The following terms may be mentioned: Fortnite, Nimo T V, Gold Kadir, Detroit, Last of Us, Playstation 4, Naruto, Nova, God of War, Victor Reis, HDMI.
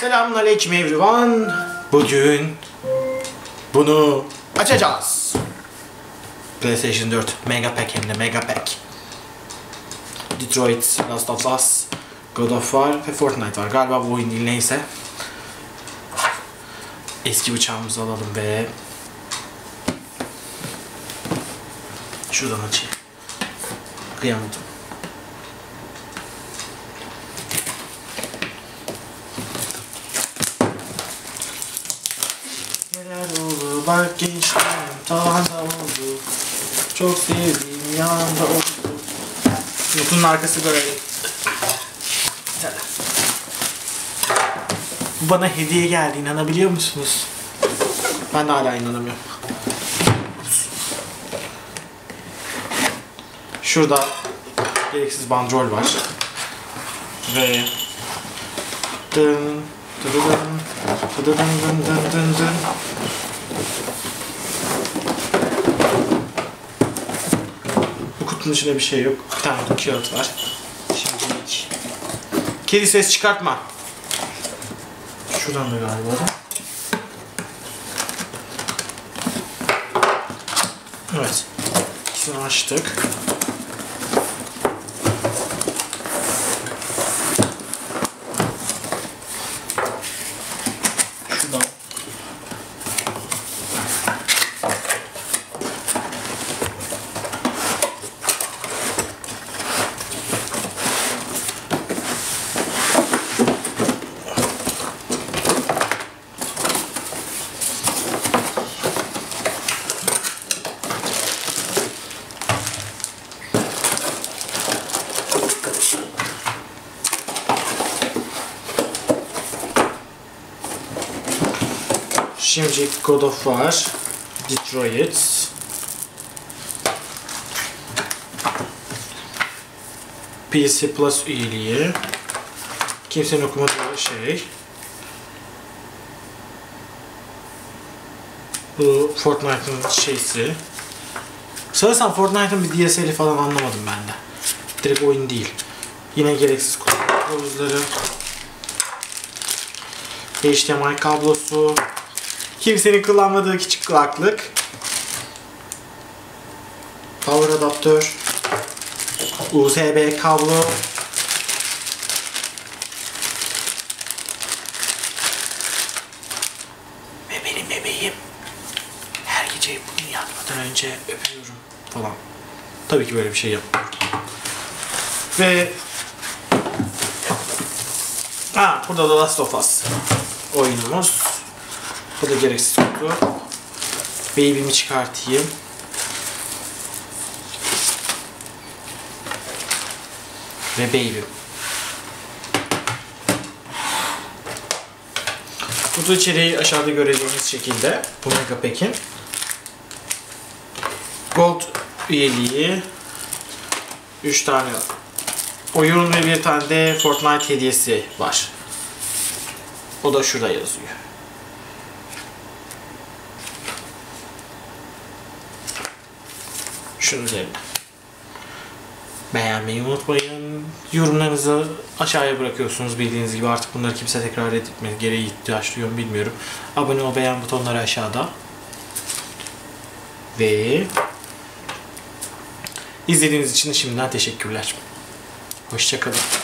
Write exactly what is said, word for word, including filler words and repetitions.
Selamünaleyküm everyone. Bugün bunu açacağız. PlayStation dört Mega Pack, hem de Mega Pack. Detroit, Last of Us, God of War ve Fortnite var. Galiba bu oyun değil, neyse. Eski bıçağımızı alalım ve şuradan açayım. Kıyamadım. Neler oldu bak gençlerim, taze oldu. Çok sevdiğim yanda oldu. Kutunun arkası böyle. Bu bana hediye geldi, inanabiliyor musunuz? Ben de hala inanamıyorum. Şurada gereksiz bandrol var. Ve dın dın dın dın dın dın dın. Bu kutunun içinde bir şey yok. Bir tane kağıt var. Şimdi kedi ses çıkartma. Şuradan da galiba. Evet. İkisini açtık. Şuradan. Şimdi God of War, Detroit. P C Plus üyeliği. Kimsenin okumadığı şey. Bu Fortnite'ın şeysi. Sanırsam Fortnite'ın bir D L C'li falan, anlamadım ben de. Direkt oyun değil. Yine gereksiz kılavuzları. H D M I kablosu. Kimsenin kullanmadığı küçük kulaklık. Power adaptör. U S B kablo. Ve benim bebeğim. Her gece bunu yatmadan önce öpüyorum falan. Tabii ki böyle bir şey yapmıyorum. Ve ha, burada da Last of Us oyunumuz. Bu da gereksiz oldu. Baby'mi çıkartayım. Ve baby'm. Kutu içeriği aşağıda göreceğiniz şekilde. Bu Mega Pack'in. Gold üyeliği. üç tane oyun ve bir tane de Fortnite hediyesi var. O da şurada yazıyor. Şunun üzerine. Beğenmeyi unutmayın. Yorumlarınızı aşağıya bırakıyorsunuz bildiğiniz gibi. Artık bunları kimse tekrar etme gereği ihtiyaç duyuyor mu bilmiyorum. Abone ol, beğen butonları aşağıda. Ve izlediğiniz için şimdiden teşekkürler. Hoşça kalın.